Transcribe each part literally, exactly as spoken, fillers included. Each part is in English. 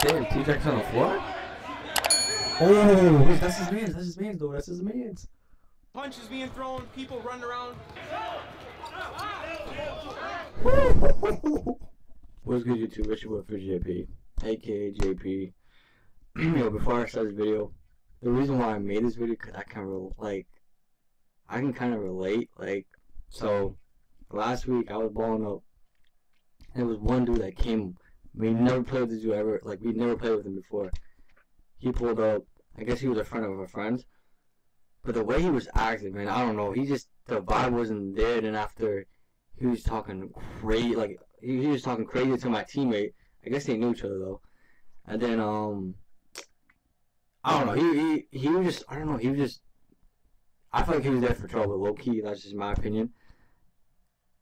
Damn, T-Rex on the floor? Oh, wait, that's his man. That's his man, though. That's his man. Punches being thrown, people running around. What's good, YouTube? It's your boy TheFuture_jp, aka J P. You know, before I start this video, the reason why I made this video because I can re like, I can kind of relate. Like, so last week I was balling up, and it was one dude that came. We never played with this dude ever. Like, we never played with him before. He pulled up. I guess he was a friend of a friend. But the way he was acting, man, I don't know. He just, the vibe wasn't there. Then after, he was talking crazy. Like, he, he was talking crazy to my teammate. I guess they knew each other, though. And then, um, I don't know. He, he, he was just, I don't know. He was just, I feel like he was there for trouble, low-key. That's just my opinion.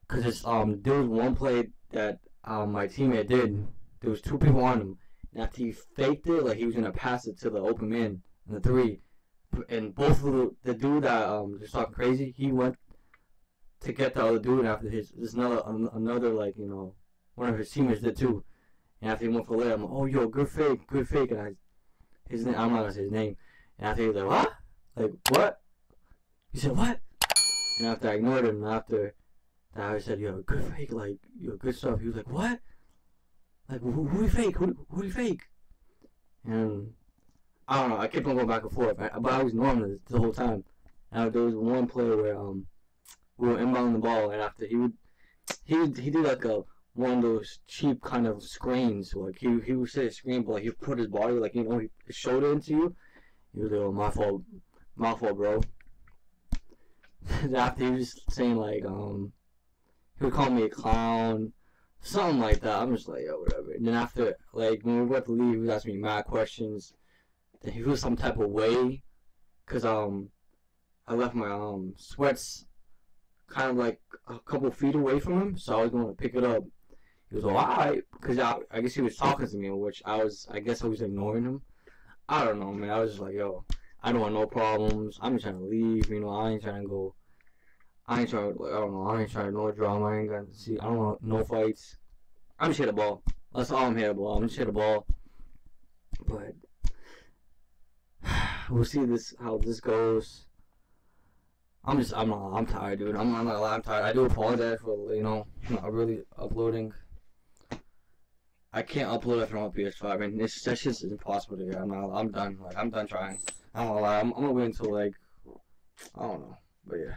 Because it's, um, there was one play that um, my teammate did. There was two people on him. And after he faked it, like, he was going to pass it to the open man, the three. And both of the, the dude that um just talking crazy, he went to get the other dude after his, there's another, um, another, like, you know, one of his teammates did too. And after he went for later, I'm like, oh, yo, good fake, good fake. And I, his name, I'm not going to say his name. And after he was like, what? Like, what? He said, what? And after I ignored him, and after that I said, yo, good fake, like, yo, good stuff. He was like, what? Like, who, who do you fake? Who, who do you fake? And I don't know. I kept on going back and forth, I, but I was normal the whole time. Now there was one play where um we were inbounding the ball, and after he would he would, he did like a one of those cheap kind of screens. Like he he would say a screen, but like he put his body, like, you know, he, his shoulder into you. He was like, oh, my fault, my fault, bro. After he was saying like um he would call me a clown. Something like that. I'm just like, yo, whatever. And then after, like, when we were about to leave, he was asking me mad questions. Then he was some type of way, cause um, I left my um sweats kind of like a couple feet away from him, so I was going to pick it up. He was like, alright, cause I I guess he was talking to me, which I was I guess I was ignoring him. I don't know, man. I was just like, yo, I don't want no problems. I'm just trying to leave, you know. I ain't trying to go. I ain't trying to, like, I don't know, I ain't trying to no drama, I ain't gonna see, I don't want no fights. I'm just hit a ball. That's all I'm hit a ball. I'm just hit a ball. But we'll see this, how this goes. I'm just, I'm not, I'm tired, dude. I'm, I'm not, I'm tired. I do apologize for, you know, not really uploading. I can't upload it from a P S five, and this session is impossible to get. I'm not, I'm done, like, I'm done trying. I don't lie, I'm, I'm gonna wait until, like, I don't know, but yeah.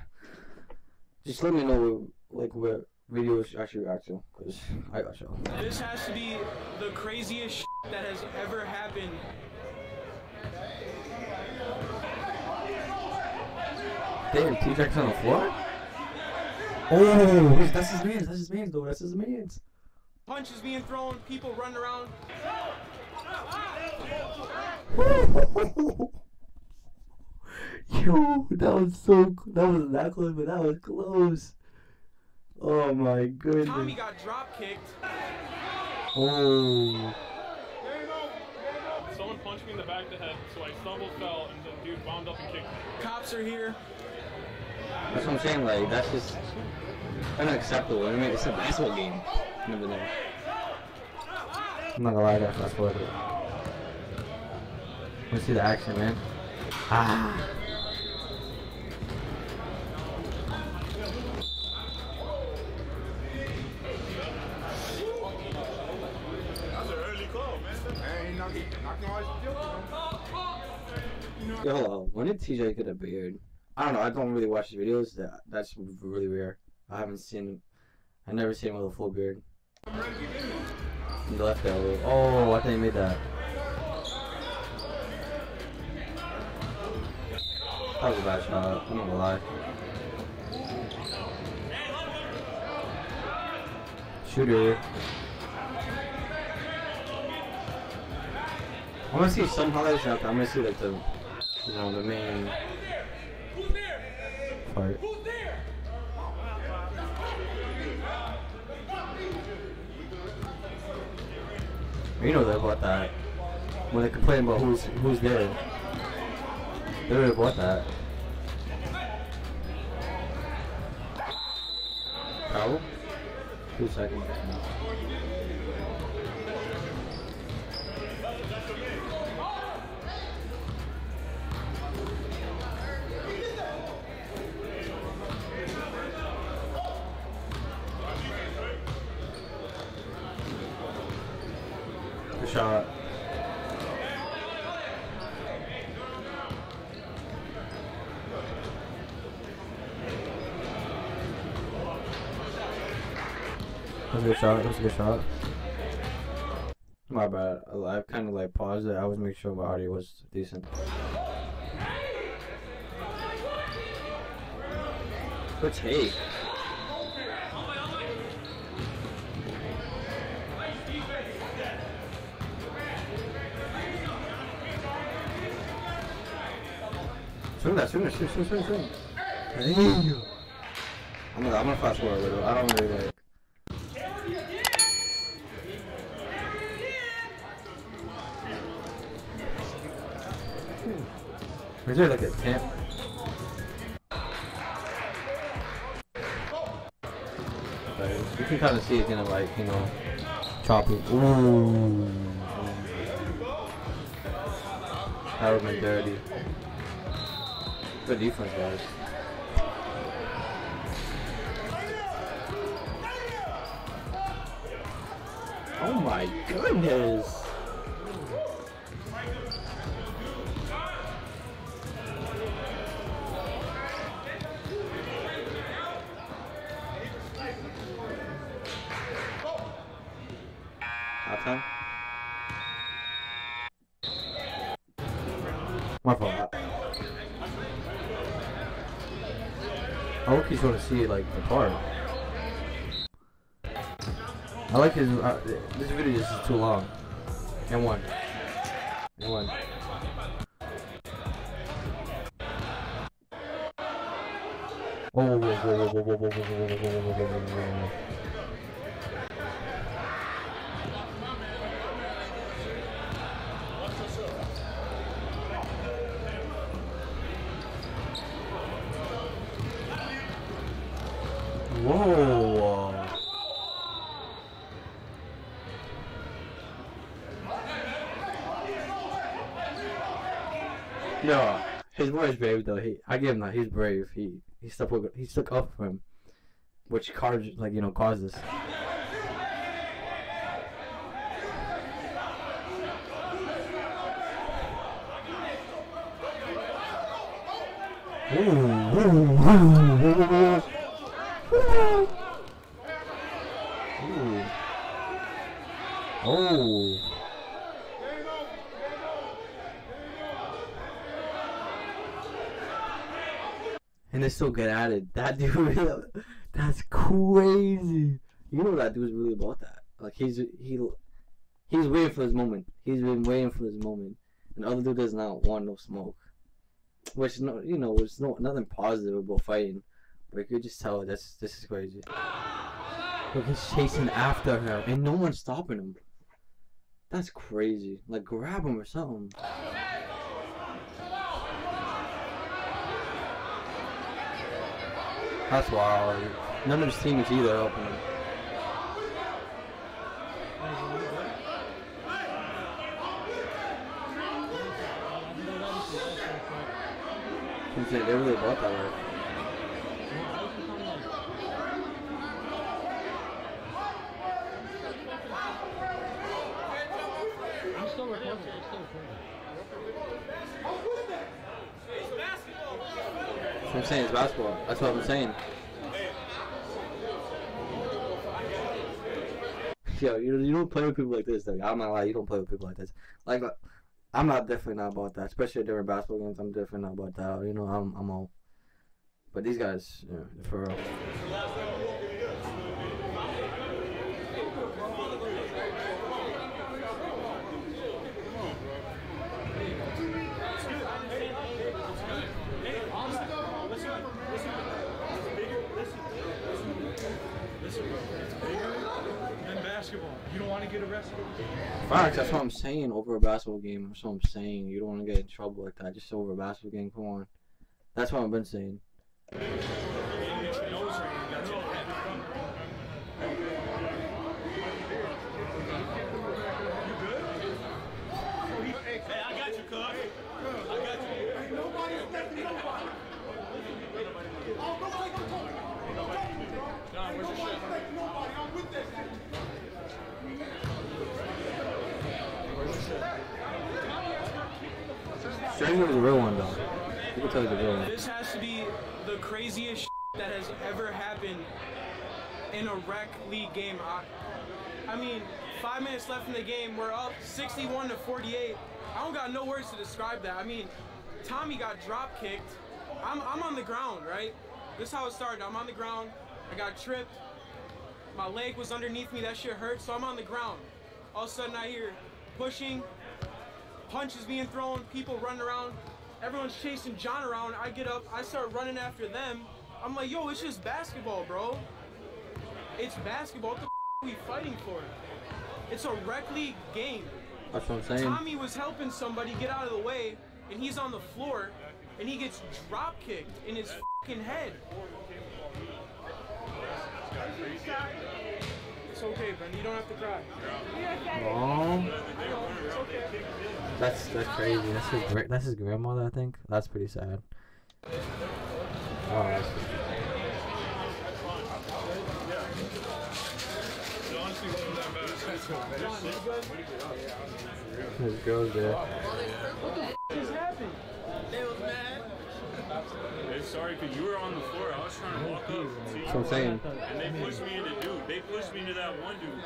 Just let me know what, like, what videos I should react to, because I got y'all. This has to be the craziest shit that has ever happened. Damn, T-Rex on the floor? Oh, wait, that's his man, that's his man, though, that's his man. Punches being thrown, people running around. Yo, that was so, that was not close, but that was close. Oh my goodness. Tommy got drop kicked. Oh. Someone punched me in the back of the head, so I stumbled, fell, and the dude bombed up and kicked me. Cops are here. That's what I'm saying, like, that's just unacceptable. I mean, it's a basketball game. Never know. I'm not gonna lie, that's not worth it. Let's see the action, man. Ah. Yo, when did T J get a beard? I don't know, I don't really watch his videos. That, that's really rare. I haven't seen him. I never seen him with a full beard. He left that way. Oh, I think he made that. That was a bad shot, I'm not gonna lie. Shooter. I wanna see some highlights after. I'm gonna see like the, you know, the main part. You know that about that. When they complain about who's who's there, they really bought that. How? Two seconds. the shot. That was a good shot. That was a good shot. My bad. I kind of like paused it. I was making sure my audio was decent. Good take. Swing that, swing that, swing, swing, swing, swing. Hey. I'm gonna, I'm gonna fast forward a little. I don't really like. Is there like a tip? You can kind of see it's gonna like, you know, choppy. Ooh. That would've been dirty. Good defense, guys. Oh my goodness! Half time? My fault. I hope he's gonna see like the part. I like his. Uh, this video just is too long. And one. And one. Oh. Whoa! No, his boy is brave though. He, I give him that. He's brave. He, he stuck, he stuck up for him, which caused, like you know, causes. Ooh. Ooh. Oh. And they're still good at it. That dude, that's crazy. You know that dude's really about that. Like he's he he's waiting for his moment. He's been waiting for his moment. And the other dude does not want no smoke. Which no, you know, it's no nothing positive about fighting. But you could just tell this, this is crazy. Look, he's chasing after her, and no one's stopping him. That's crazy. Like, grab him or something. That's wild. None of his teammates either helping him. They really bought that right. That's what I'm saying, it's basketball. That's what I'm saying. Yo, you, you don't play with people like this, though. I'm not lying, you don't play with people like this. Like, I'm not definitely not about that. Especially during basketball games, I'm definitely not about that. You know, I'm, I'm all. But these guys, yeah, they're for real. You don't want to get arrested. Facts, that's what I'm saying. Over a basketball game, that's what I'm saying. You don't want to get in trouble like that. Just over a basketball game, come on. That's what I've been saying. Nobody, I'm with this. Stranger is a real one, though. You can tell he's a real one. This has to be the craziest shit that has ever happened in a rec league game. I, I mean, five minutes left in the game. We're up sixty-one to forty-eight. I don't got no words to describe that. I mean, Tommy got drop kicked. I'm, I'm on the ground, right? This is how it started. I'm on the ground. I got tripped. My leg was underneath me. That shit hurt. So I'm on the ground. All of a sudden, I hear pushing, punches being thrown, people running around. Everyone's chasing John around. I get up. I start running after them. I'm like, yo, it's just basketball, bro. It's basketball. What the f are we fighting for? It's a rec league game. That's what I'm saying. Tommy was helping somebody get out of the way, and he's on the floor, and he gets drop kicked in his fucking head. It's okay, Ben. You don't have to cry. Oh, that's that's crazy. That's his that's his grandmother, I think. That's pretty sad. Oh, that's this girl's there. What the f just happened? They was mad. They're sorry because you were on the floor. I was trying to walk up and see you. That's what I'm saying. And they pushed me into dude. They pushed me into that one dude.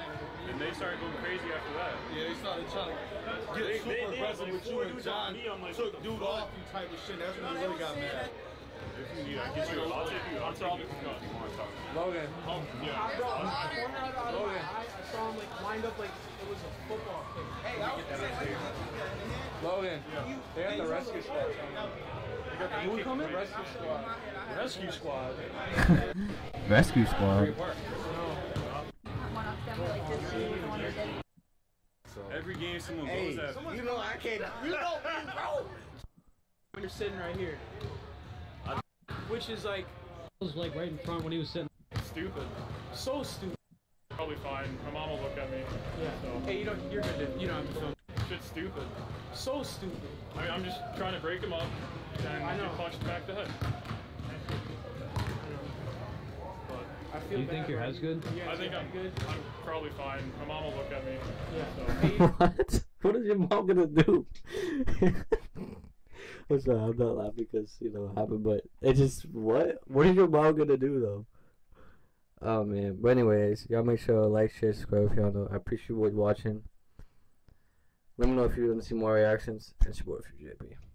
And they started going crazy after that. Yeah, they started trying to get they, super they, they aggressive with you and John. Me, I'm like, took dude off you type of shit. That's when you really got mad. If you need, I get you. I'll take you. I'll talk if you want to talk. Logan. Oh, yeah. I brought my corner out of my eye. I saw him like lined up like it was a football thing. Hey, that was it. Logan. Yeah. They had the rescue squad. Who we coming? Rescue squad. Rescue squad. Rescue squad. Every game someone goes at. You know I can't. You know me, bro. When you're sitting right here. Which is like, I was like right in front when he was sitting. Stupid. So stupid. Probably fine. My mom will look at me. Yeah. So. Hey, you don't. You're good. Dude. You don't have to film. Shit's stupid. So stupid. I mean, I'm just trying to break him up, and I know. Punched back the head. I feel. Do you bad, think your right? head's good? Yeah, I think I'm good. I'm probably fine. My mom will look at me. Yeah. So. What? What is your mom gonna do? I'm sorry, I'm not laughing because, you know, it happened, but it just, what? What is your mom gonna do, though? Oh, man. But anyways, y'all make sure to like, share, subscribe if y'all know. I appreciate you watching. Let me know if you want to see more reactions. It's your boy, TheFuture_jp.